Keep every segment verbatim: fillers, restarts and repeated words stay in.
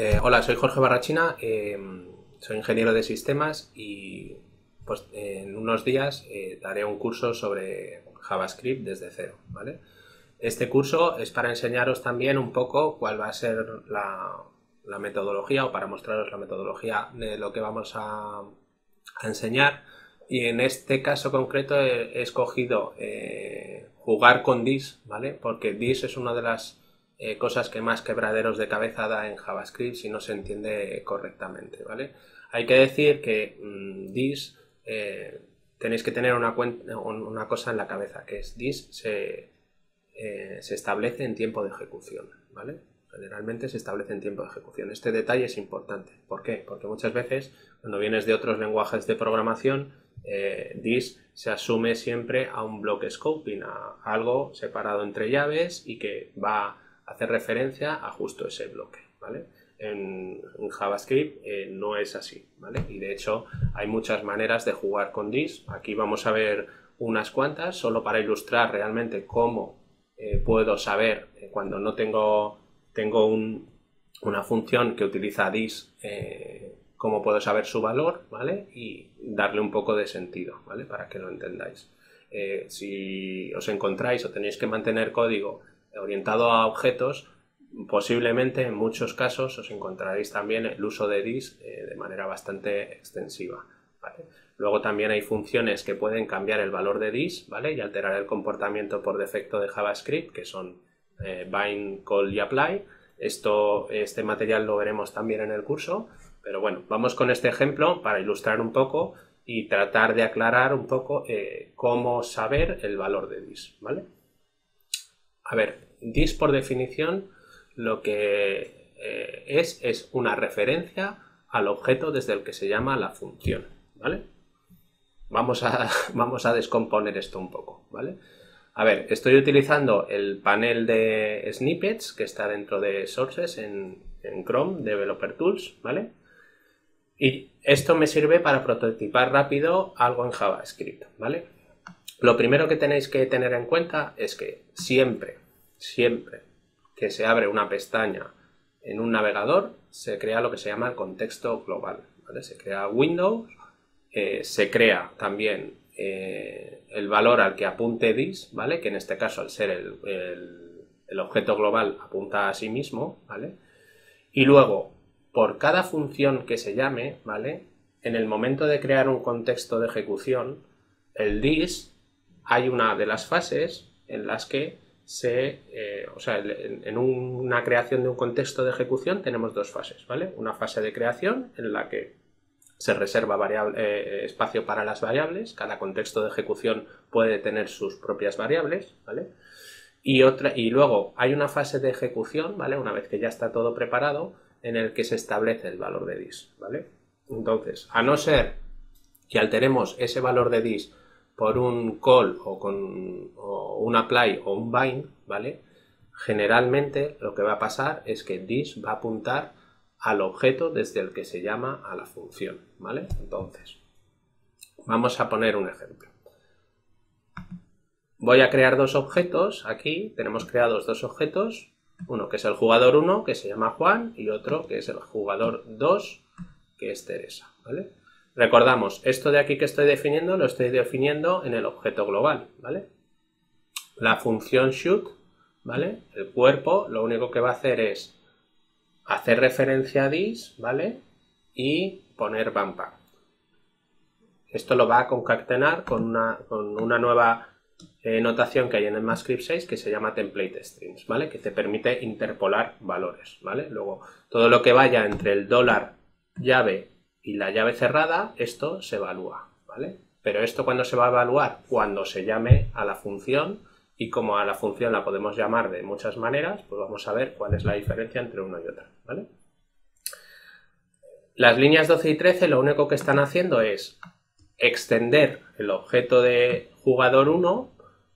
Eh, hola, soy Jorge Barrachina, eh, soy ingeniero de sistemas y pues, eh, en unos días eh, daré un curso sobre JavaScript desde cero, ¿vale? Este curso es para enseñaros también un poco cuál va a ser la, la metodología o para mostraros la metodología de lo que vamos a, a enseñar. Y en este caso concreto he, he escogido eh, jugar con dis, ¿vale? Porque dis es una de las eh, cosas que más quebraderos de cabeza da en JavaScript si no se entiende correctamente, ¿vale? Hay que decir que mmm, dis eh, tenéis que tener una, cuenta, una cosa en la cabeza, que es dis se... Eh, se establece en tiempo de ejecución, ¿vale? Generalmente se establece en tiempo de ejecución. Este detalle es importante. ¿Por qué? Porque muchas veces, cuando vienes de otros lenguajes de programación, eh, dis se asume siempre a un block scoping, a algo separado entre llaves y que va a hacer referencia a justo ese bloque, ¿vale? En, en JavaScript eh, no es así, ¿vale? Y de hecho hay muchas maneras de jugar con dis. Aquí vamos a ver unas cuantas, solo para ilustrar realmente cómo Eh, puedo saber eh, cuando no tengo, tengo un, una función que utiliza dis, eh, cómo puedo saber su valor, ¿vale? Y darle un poco de sentido, ¿vale? Para que lo entendáis. Eh, si os encontráis o tenéis que mantener código orientado a objetos, posiblemente en muchos casos os encontraréis también el uso de dis eh, de manera bastante extensiva, ¿vale? Luego también hay funciones que pueden cambiar el valor de dis, ¿vale? Y alterar el comportamiento por defecto de JavaScript, que son eh, bind, call y apply. Esto, este material lo veremos también en el curso, pero bueno, vamos con este ejemplo para ilustrar un poco y tratar de aclarar un poco eh, cómo saber el valor de dis, ¿vale? A ver, dis por definición lo que eh, es, es una referencia al objeto desde el que se llama la función, ¿vale? Vamos a, vamos a descomponer esto un poco, ¿vale? A ver, estoy utilizando el panel de snippets que está dentro de Sources en, en Chrome Developer Tools, ¿vale? Y esto me sirve para prototipar rápido algo en JavaScript, ¿vale? Lo primero que tenéis que tener en cuenta es que siempre, siempre que se abre una pestaña en un navegador, se crea lo que se llama el contexto global, ¿vale? Se crea Windows. Eh, se crea también eh, el valor al que apunte dis, ¿vale? Que en este caso, al ser el, el, el objeto global, apunta a sí mismo, ¿vale? Y luego, por cada función que se llame, ¿vale? En el momento de crear un contexto de ejecución, el dis, hay una de las fases en las que se... Eh, o sea, en, en una creación de un contexto de ejecución tenemos dos fases, ¿vale? Una fase de creación en la que se reserva variable, eh, espacio para las variables, cada contexto de ejecución puede tener sus propias variables, ¿vale? Y, otra, y luego hay una fase de ejecución, ¿vale? Una vez que ya está todo preparado, en el que se establece el valor de dis, ¿vale? Entonces, a no ser que alteremos ese valor de dis por un call o con o un apply o un bind, ¿vale? Generalmente lo que va a pasar es que dis va a apuntar al objeto desde el que se llama a la función, ¿vale? Entonces, vamos a poner un ejemplo. Voy a crear dos objetos, aquí tenemos creados dos objetos, uno que es el jugador uno, que se llama Juan, y otro que es el jugador dos, que es Teresa, ¿vale? Recordamos, esto de aquí que estoy definiendo, lo estoy definiendo en el objeto global, ¿vale? La función shoot, ¿vale? El cuerpo, lo único que va a hacer es hacer referencia a dis, ¿vale? Y poner vampa. Esto lo va a concatenar con una, con una nueva eh, notación que hay en el JavaScript seis que se llama template strings, ¿vale? Que te permite interpolar valores, ¿vale? Luego, todo lo que vaya entre el dólar llave y la llave cerrada, esto se evalúa, ¿vale? Pero esto, ¿cuándo se va a evaluar? Cuando se llame a la función. Y como a la función la podemos llamar de muchas maneras, pues vamos a ver cuál es la diferencia entre uno y otro, ¿vale? Las líneas doce y trece lo único que están haciendo es extender el objeto de jugador uno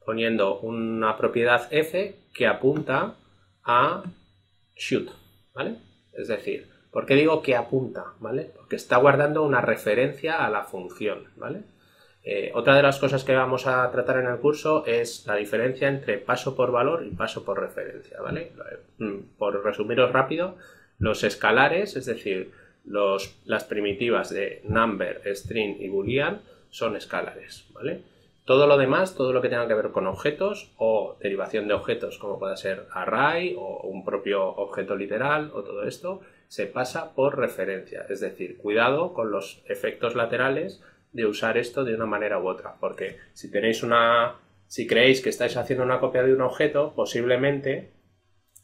poniendo una propiedad f que apunta a shoot, ¿vale? Es decir, ¿por qué digo que apunta? ¿Vale? Porque está guardando una referencia a la función, ¿vale? Eh, otra de las cosas que vamos a tratar en el curso es la diferencia entre paso por valor y paso por referencia, ¿vale? Por resumiros rápido, Los escalares, es decir, los, las primitivas de number, string y boolean son escalares, ¿vale? Todo lo demás, todo lo que tenga que ver con objetos o derivación de objetos, como pueda ser array o un propio objeto literal o todo esto, se pasa por referencia. Es decir, cuidado con los efectos laterales de usar esto de una manera u otra, porque si tenéis una, si creéis que estáis haciendo una copia de un objeto, posiblemente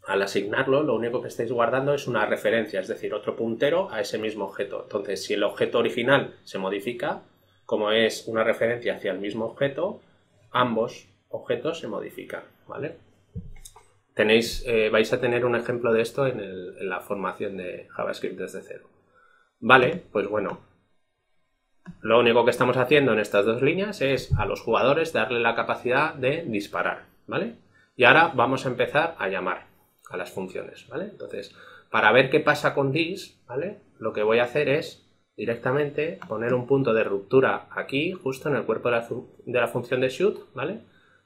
al asignarlo lo único que estáis guardando es una referencia, es decir, otro puntero a ese mismo objeto. Entonces, si el objeto original se modifica, como es una referencia hacia el mismo objeto, ambos objetos se modifican, ¿vale? Tenéis, eh, vais a tener un ejemplo de esto en, el, en la formación de JavaScript desde cero. Vale, pues bueno, lo único que estamos haciendo en estas dos líneas es a los jugadores darle la capacidad de disparar, ¿vale? Y ahora vamos a empezar a llamar a las funciones, ¿vale? Entonces, para ver qué pasa con this, ¿vale? Lo que voy a hacer es directamente poner un punto de ruptura aquí, justo en el cuerpo de la, de la función de shoot, ¿vale?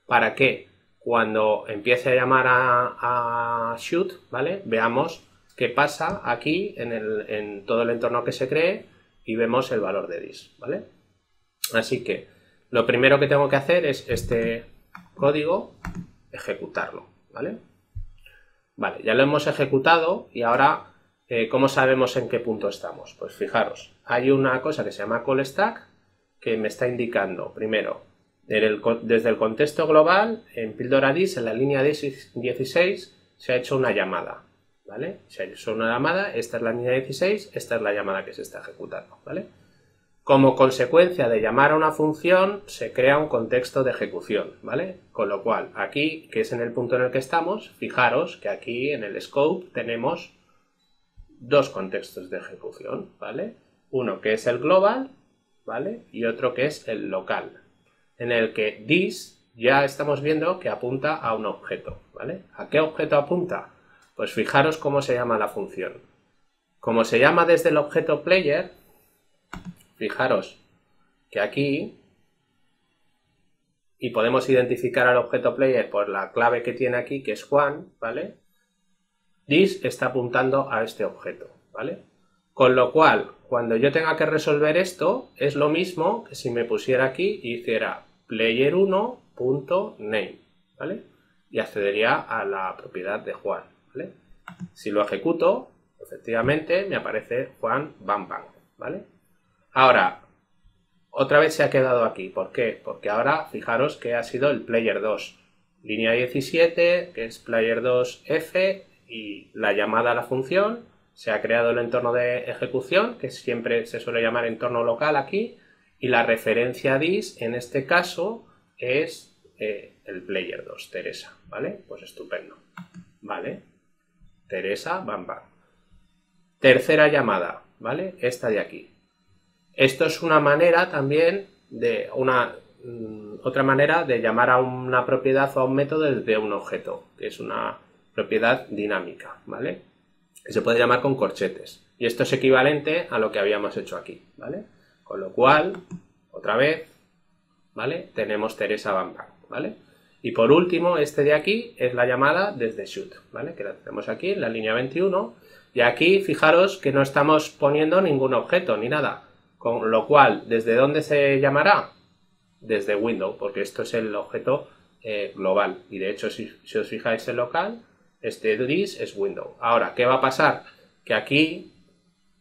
Para que cuando empiece a llamar a, a shoot, ¿vale? Veamos qué pasa aquí en, el, en todo el entorno que se cree y vemos el valor de this, ¿vale? Así que lo primero que tengo que hacer es este código, ejecutarlo, ¿vale? Vale, ya lo hemos ejecutado y ahora... ¿Cómo sabemos en qué punto estamos? Pues fijaros, hay una cosa que se llama call stack que me está indicando, primero, desde el contexto global, en píldora this, en la línea dieciséis, se ha hecho una llamada, ¿vale? Se ha hecho una llamada, esta es la línea dieciséis, esta es la llamada que se está ejecutando, ¿vale? Como consecuencia de llamar a una función, se crea un contexto de ejecución, ¿vale? Con lo cual, aquí, que es en el punto en el que estamos, fijaros que aquí en el scope tenemos dos contextos de ejecución, ¿vale? Uno que es el global, ¿vale? Y otro que es el local, en el que this ya estamos viendo que apunta a un objeto, ¿vale? ¿A qué objeto apunta? Pues fijaros cómo se llama la función. Como se llama desde el objeto player, fijaros que aquí, y podemos identificar al objeto player por la clave que tiene aquí, que es Juan, ¿vale? This está apuntando a este objeto, ¿vale? Con lo cual, cuando yo tenga que resolver esto, es lo mismo que si me pusiera aquí y hiciera player uno punto name, ¿vale? Y accedería a la propiedad de Juan, ¿vale? Si lo ejecuto, efectivamente me aparece Juan Bam Bam, ¿vale? Ahora, otra vez se ha quedado aquí, ¿por qué? Porque ahora, fijaros que ha sido el player dos, línea diecisiete, que es player dos f, y la llamada a la función, se ha creado el entorno de ejecución, que siempre se suele llamar entorno local aquí, y la referencia this, en este caso, es eh, el player dos, Teresa, ¿vale? Pues estupendo, ¿vale? Teresa, bam, bam. Tercera llamada, ¿vale? Esta de aquí. Esto es una manera también de, una, mmm, otra manera de llamar a una propiedad o a un método desde un objeto, que es una... propiedad dinámica, ¿vale? Que se puede llamar con corchetes. Y esto es equivalente a lo que habíamos hecho aquí, ¿vale? Con lo cual, otra vez, ¿vale? Tenemos Teresa Bam Bam, ¿vale? Y por último, este de aquí es la llamada desde shoot, ¿vale? Que la tenemos aquí en la línea veintiuno. Y aquí, fijaros que no estamos poniendo ningún objeto ni nada. Con lo cual, ¿desde dónde se llamará? Desde window, porque esto es el objeto eh, global. Y de hecho, si, si os fijáis en local... Este this es window. Ahora, ¿qué va a pasar? Que aquí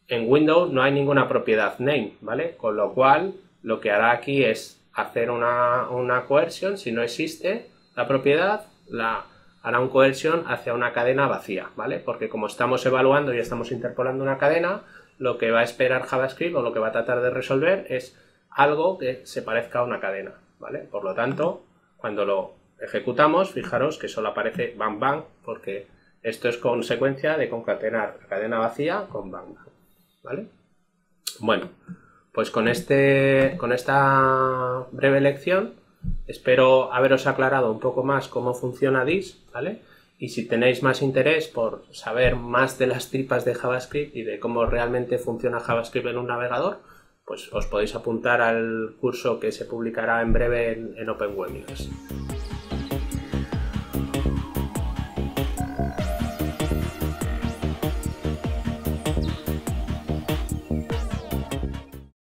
en window no hay ninguna propiedad name, ¿vale? Con lo cual, lo que hará aquí es hacer una, una coerción. Si no existe la propiedad, la hará un coerción hacia una cadena vacía, ¿vale? Porque como estamos evaluando y estamos interpolando una cadena, lo que va a esperar JavaScript o lo que va a tratar de resolver es algo que se parezca a una cadena, ¿vale? Por lo tanto, cuando lo ejecutamos, fijaros que solo aparece bang bang, porque esto es consecuencia de concatenar la cadena vacía con bang bang, ¿vale? Bueno, pues con, este, con esta breve lección espero haberos aclarado un poco más cómo funciona this, ¿vale? Y si tenéis más interés por saber más de las tripas de JavaScript y de cómo realmente funciona JavaScript en un navegador, pues os podéis apuntar al curso que se publicará en breve en, en Open Webinars.